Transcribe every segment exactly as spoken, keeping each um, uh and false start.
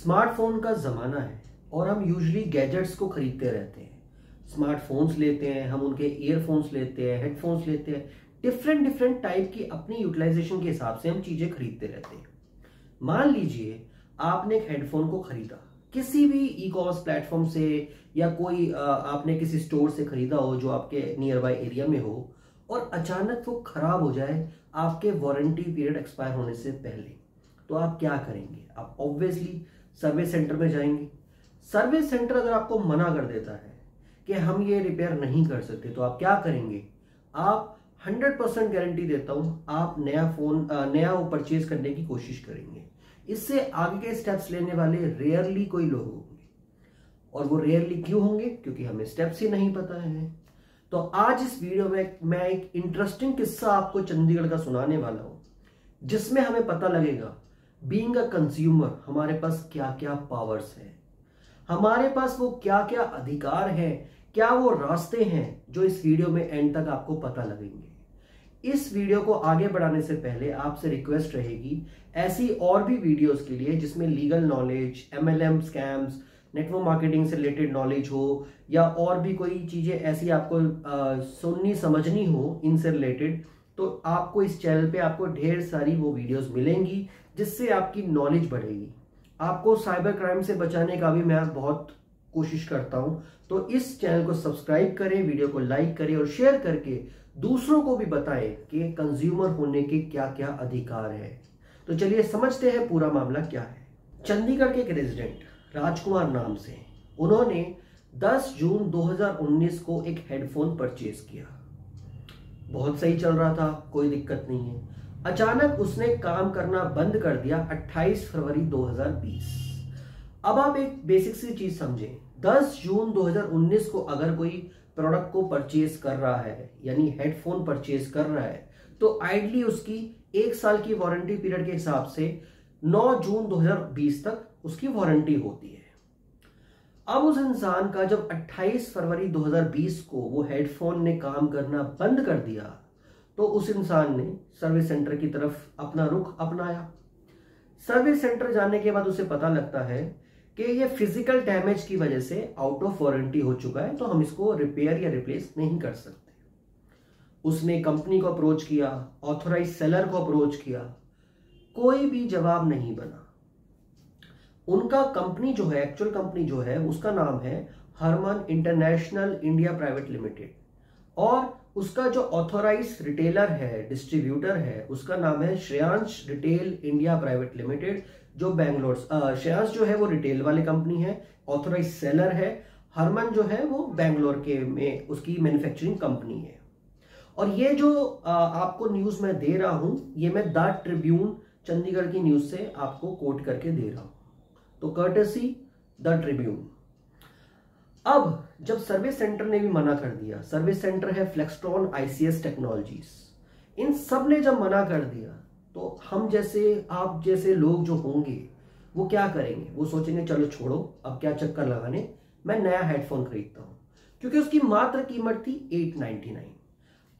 Smartphone का ज़माना है और हम यूजली गैजेट्स को खरीदते रहते हैं। स्मार्टफोन्स लेते हैं, हम उनके ईयरफोन्स लेते हैं, हेडफोन्स लेते हैं, डिफरेंट डिफरेंट टाइप की अपनी यूटिलाइजेशन के हिसाब से हम चीज़ें खरीदते रहते हैं। मान लीजिए आपने एक हेडफोन को खरीदा किसी भी ई कॉमर्स प्लेटफॉर्म से या कोई आपने किसी स्टोर से खरीदा हो जो आपके नियर बाय एरिया में हो, और अचानक वो खराब हो जाए आपके वारंटी पीरियड एक्सपायर होने से पहले, तो आप क्या करेंगे? आप ऑब्वियसली सर्विस सेंटर में जाएंगे। सर्विस सेंटर अगर आपको मना कर देता है कि हम ये रिपेयर नहीं कर सकते, तो आप क्या करेंगे? आप हंड्रेड परसेंट गारंटी देता हूँ आप नया फ़ोन नया वो परचेज करने की कोशिश करेंगे। इससे आगे के स्टेप्स लेने वाले रेयरली कोई लोग होंगे, और वो रेयरली क्यों होंगे? क्योंकि हमें स्टेप्स ही नहीं पता है। तो आज इस वीडियो में मैं एक इंटरेस्टिंग किस्सा आपको चंडीगढ़ का सुनाने वाला हूँ, जिसमें हमें पता लगेगा बीइंग अ कंज्यूमर हमारे पास क्या क्या पावर्स हैं, हमारे पास वो क्या क्या अधिकार हैं, क्या वो रास्ते हैं जो इस वीडियो में एंड तक आपको पता लगेंगे। इस वीडियो को आगे बढ़ाने से पहले आपसे रिक्वेस्ट रहेगी ऐसी और भी वीडियोस के लिए जिसमें legal knowledge, M L M scams, network marketing से रिलेटेड नॉलेज हो, या और भी कोई चीज़ें ऐसी आपको आ, सुननी समझनी हो इनसे रिलेटेड, तो आपको इस चैनल पे आपको ढेर सारी वो वीडियोस मिलेंगी जिससे आपकी नॉलेज बढ़ेगी। आपको साइबर क्राइम से बचाने का भी मैं बहुत कोशिश करता हूँ, तो इस चैनल को सब्सक्राइब करें, वीडियो को लाइक करें और शेयर करके दूसरों को भी बताएं कि कंज्यूमर होने के क्या क्या अधिकार हैं। तो चलिए समझते हैं पूरा मामला क्या है। चंडीगढ़ के एक रेजिडेंट राजकुमार नाम से, उन्होंने दस जून दो हज़ार उन्नीस को एक हेडफोन परचेज किया। बहुत सही चल रहा था, कोई दिक्कत नहीं है। अचानक उसने काम करना बंद कर दिया अट्ठाईस फरवरी दो हज़ार बीस। अब आप एक बेसिक सी चीज समझें, दस जून दो हज़ार उन्नीस को अगर कोई प्रोडक्ट को परचेज कर रहा है, यानी हेडफोन परचेज कर रहा है, तो आइडली उसकी एक साल की वारंटी पीरियड के हिसाब से नौ जून दो हज़ार बीस तक उसकी वारंटी होती है। अब उस इंसान का जब अट्ठाईस फरवरी दो हज़ार बीस को वो हेडफोन ने काम करना बंद कर दिया, तो उस इंसान ने सर्विस सेंटर की तरफ अपना रुख अपनाया। सर्विस सेंटर जाने के बाद उसे पता लगता है कि ये फिजिकल डैमेज की वजह से आउट ऑफ वारंटी हो चुका है, तो हम इसको रिपेयर या रिप्लेस नहीं कर सकते। उसने कंपनी को अप्रोच किया, ऑथराइज सेलर को अप्रोच किया, कोई भी जवाब नहीं बना। उनका कंपनी जो है, एक्चुअल कंपनी जो है, उसका नाम है Harman international India private limited, और उसका जो ऑथराइज रिटेलर है, डिस्ट्रीब्यूटर है, उसका नाम है Shreyansh retail India private limited, जो बेंगलोर, श्रेयांश जो है वो रिटेल वाले कंपनी है, ऑथराइज सेलर है, हरमन जो है वो बेंगलोर के में उसकी मैन्युफैक्चरिंग कंपनी है। और ये जो आ, आपको न्यूज़ मैं दे रहा हूँ, ये मैं द ट्रिब्यून चंडीगढ़ की न्यूज़ से आपको कोट करके दे रहा हूँ, तो कर्टेसी द ट्रिब्यून। अब जब सर्विस सेंटर ने भी मना कर दिया, सर्विस सेंटर है फ्लेक्सट्रॉन आई सी एस टेक्नोलॉजीज, इन सब ने जब मना कर दिया, तो हम जैसे आप जैसे लोग जो होंगे वो क्या करेंगे? वो सोचेंगे चलो छोड़ो, अब क्या चक्कर लगाने, मैं नया हेडफोन खरीदता हूँ, क्योंकि उसकी मात्र कीमत थी एट नाइन्टी नाइन।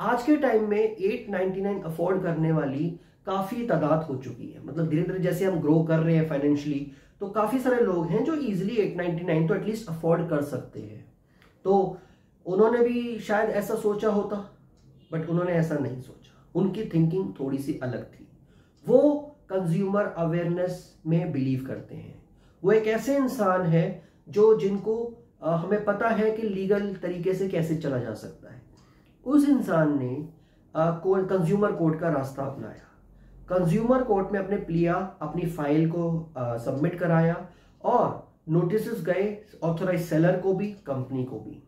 आज के टाइम में एट नाइन्टी नाइन अफोर्ड करने वाली काफ़ी तादाद हो चुकी है, मतलब धीरे धीरे जैसे हम ग्रो कर रहे हैं फाइनेंशियली, तो काफ़ी सारे लोग हैं जो ईजिली एट नाइन्टी नाइन तो एटलीस्ट अफोर्ड कर सकते हैं। तो उन्होंने भी शायद ऐसा सोचा होता, बट उन्होंने ऐसा नहीं सोचा। उनकी थिंकिंग थोड़ी सी अलग थी। वो कंज्यूमर अवेयरनेस में बिलीव करते हैं। वो एक ऐसे इंसान है जो जिनको आ, हमें पता है कि लीगल तरीके से कैसे चला जा सकता है। उस इंसान ने कंज्यूमर कोर्ट का रास्ता अपनाया। कंज्यूमर कोर्ट में अपने प्लिया, अपनी फाइल को सबमिट कराया, और नोटिस गए ऑथराइज सेलर को भी, कंपनी को भी।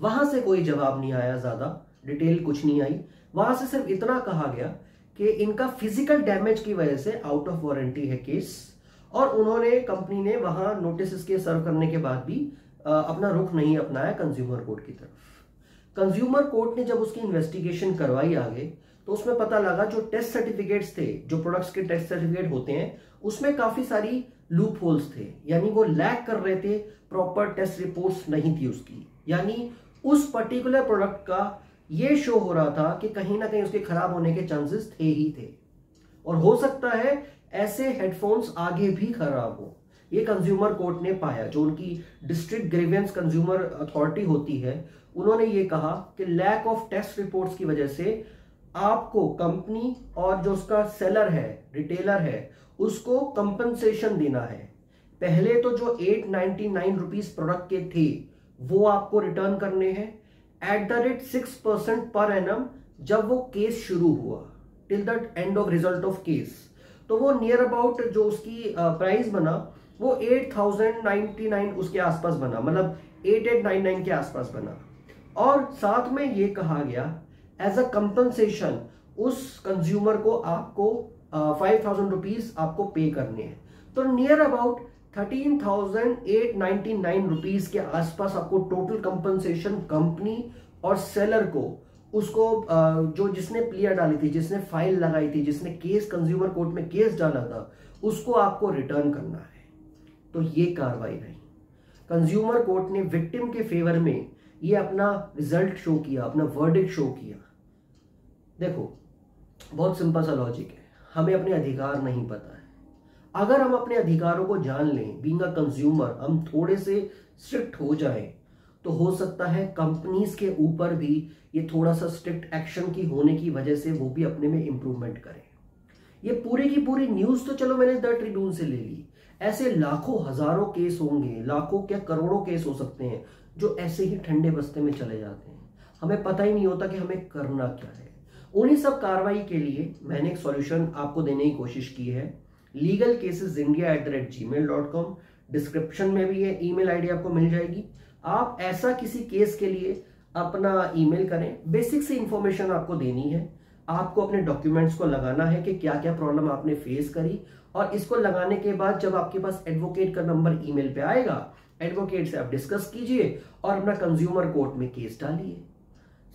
वहां से कोई जवाब नहीं आया, ज्यादा डिटेल कुछ नहीं आई। वहां से सिर्फ इतना कहा गया कि इनका फिजिकल डैमेज की वजह से आउट ऑफ वारंटी है केस, और उन्होंने, कंपनी ने वहां नोटिस के सर्व करने के बाद भी आ, अपना रुख नहीं अपनाया कंज्यूमर कोर्ट की तरफ। कंज्यूमर कोर्ट ने जब उसकी इन्वेस्टिगेशन करवाई आगे, तो उसमें पता लगा जो टेस्ट सर्टिफिकेट्स थे, जो प्रोडक्ट्स के टेस्ट सर्टिफिकेट होते हैं, उसमें काफी सारी लूप होल्स थे, यानी वो लैक कर रहे थे, प्रॉपर टेस्ट रिपोर्ट्स नहीं थी उसकी, यानी उस पर्टिकुलर प्रोडक्ट का ये शो हो रहा था कि कहीं ना कहीं उसके खराब होने के चांसेस थे ही थे, और हो सकता है ऐसे हेडफोन्स आगे भी खराब हो। ये कंज्यूमर कोर्ट ने पाया, जो उनकी डिस्ट्रिक्ट ग्रीवेंस कंज्यूमर अथॉरिटी होती है, उन्होंने ये कहा कि लैक ऑफ टेस्ट रिपोर्ट्स की वजह से आपको कंपनी और जो उसका सेलर है, रिटेलर है, उसको कंपनसेशन देना है। पहले तो जो eight ninety nine rupees product के थे वो आपको रिटर्न करने हैं at the rate six percent पर एनम जब वो केस शुरू हुआ till the end of result of case. तो वो नियर अबाउट जो उसकी प्राइस बना वो एट थाउजेंड नाइन्टी नाइन उसके आसपास बना, मतलब एट एट नाइन नाइन के आसपास बना। और साथ में ये कहा गया एज अ कंपनसेशन उस कंज्यूमर को आपको फाइव थाउजेंड रुपीज आपको पे करने हैं। तो near about thirteen thousand eight ninety nine rupees के आसपास आपको टोटल कंपनसेशन कंपनी और सेलर को, उसको जो जिसने प्लिया डाली थी, जिसने फाइल लगाई थी, जिसने केस कंज्यूमर कोर्ट में केस डाला था, उसको आपको रिटर्न करना है। तो ये कार्रवाई रही। कंज्यूमर कोर्ट ने विक्टिम के फेवर में ये अपना रिजल्ट शो किया, अपना वर्डिक्ट शो किया। देखो, बहुत सिंपल सा लॉजिक है, हमें अपने अधिकार नहीं पता है। अगर हम अपने अधिकारों को जान लें, बीइंग अ कंज्यूमर हम थोड़े से स्ट्रिक्ट हो जाएं, तो हो सकता है कंपनीज के ऊपर भी ये थोड़ा सा स्ट्रिक्ट एक्शन की होने की वजह से वो भी अपने में इम्प्रूवमेंट करें। ये पूरी की पूरी न्यूज़ तो चलो मैंने द ट्रिब्यून से ले ली, ऐसे लाखों हजारों केस होंगे, लाखों क्या करोड़ों केस हो सकते हैं जो ऐसे ही ठंडे बस्ते में चले जाते हैं, हमें पता ही नहीं होता कि हमें करना क्या है। उन्हीं सब कार्रवाई के लिए मैंने एक सॉल्यूशन आपको देने की कोशिश की है। Legal cases India at the rate gmail dot com, description में भी ये ईमेल आईडी आपको मिल जाएगी। आप ऐसा किसी केस के लिए अपना ईमेल करें, बेसिक से इंफॉर्मेशन आपको देनी है, आपको अपने डॉक्यूमेंट्स को लगाना है कि क्या क्या प्रॉब्लम आपने फेस करी, और इसको लगाने के बाद जब आपके पास एडवोकेट का नंबर ईमेल पे आएगा, एडवोकेट से आप डिस्कस कीजिए और अपना कंज्यूमर कोर्ट में केस डालिए।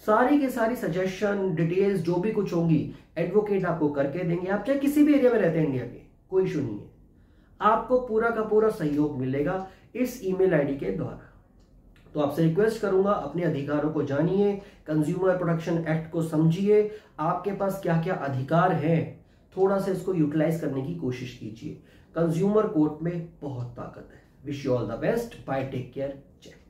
सारी के सारी सजेशन, डिटेल्स जो भी कुछ होंगी एडवोकेट आपको करके देंगे। आप चाहे किसी भी एरिया में रहते हैं इंडिया के, कोई इशू नहीं है, आपको पूरा का पूरा सहयोग मिलेगा इस ईमेल आईडी के द्वारा। तो आपसे रिक्वेस्ट करूंगा, अपने अधिकारों को जानिए, कंज्यूमर प्रोटेक्शन एक्ट को समझिए, आपके पास क्या क्या अधिकार हैं, थोड़ा सा इसको यूटिलाइज करने की कोशिश कीजिए। कंज्यूमर कोर्ट में बहुत ताकत है। Wish you all the best, bye, take care, जय।